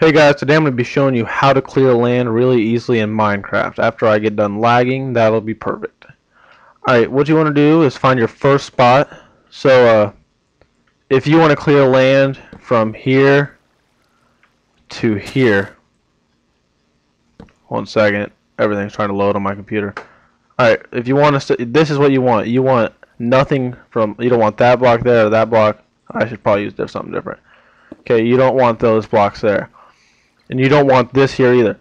Hey guys, today I'm going to be showing you how to clear land really easily in Minecraft. After I get done lagging, that'll be perfect. Alright, what you want to do is find your first spot. So, if you want to clear land from here to here. One second, everything's trying to load on my computer. Alright, if you want to, this is what you want. You want nothing from, you don't want that block there or that block. I should probably use something different. Okay, you don't want those blocks there. And you don't want this here either.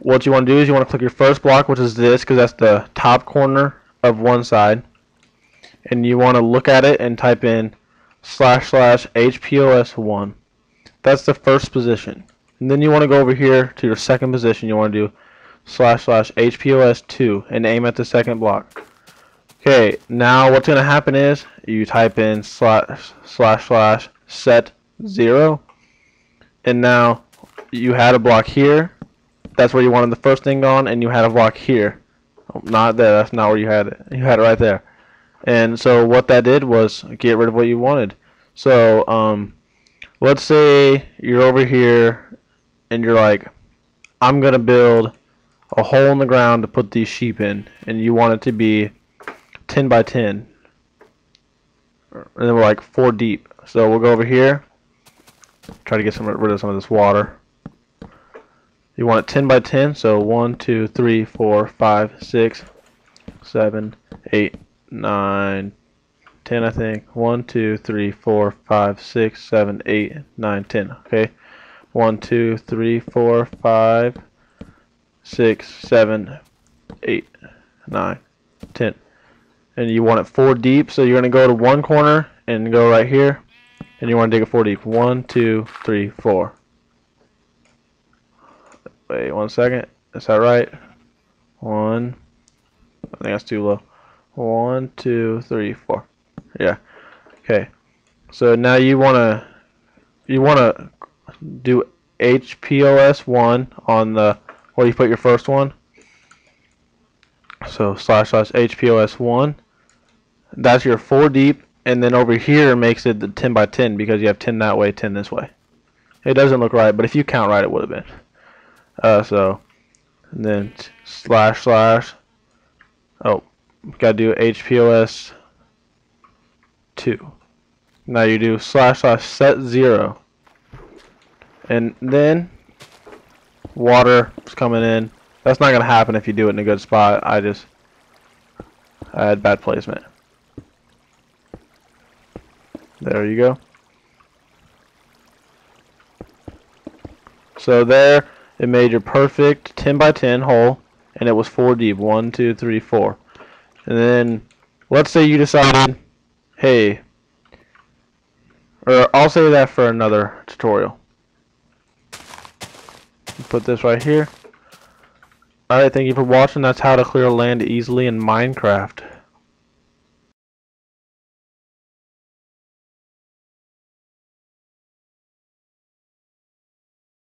What you want to do is you want to click your first block, which is this, because that's the top corner of one side. And you want to look at it and type in / HPOS1. That's the first position. And then you want to go over here to your second position. You want to do / HPOS2 and aim at the second block. Okay, now what's going to happen is you type in / set 0. And now you had a block here, that's where you wanted the first thing gone, and you had a block here, not there, that's not where you had it, you had it right there. And so what that did was get rid of what you wanted. So let's say you're over here and you're like, I'm gonna build a hole in the ground to put these sheep in, and you want it to be 10 by 10, and then we're like 4 deep. So we'll go over here, try to get rid of some of this water. You want it 10 by 10, so 1, 2, 3, 4, 5, 6, 7, 8, 9, 10, I think. 1, 2, 3, 4, 5, 6, 7, 8, 9, 10. Okay? 1, 2, 3, 4, 5, 6, 7, 8, 9, 10. And you want it 4 deep, so you're going to go to one corner and go right here. And you want to dig it 4 deep. 1, 2, 3, 4. Wait one second, is that right? 1, I think that's too low. 1, 2, 3, 4. Yeah. Okay. So now you wanna do HPOS1 on the where you put your first one. So / HPOS1. That's your 4 deep, and then over here makes it the 10 by 10 because you have 10 that way, 10 this way. It doesn't look right, but if you count right, it would have been. And then / gotta do HPOS2. Now you do / set 0, and then water is coming in. That's not gonna happen if you do it in a good spot. I had bad placement. There you go. So there. It made your perfect 10 by 10 hole, and it was 4 deep. 1, 2, 3, 4. And then, let's say you decided, hey, or I'll save that for another tutorial. Put this right here. Alright, thank you for watching. That's how to clear land easily in Minecraft.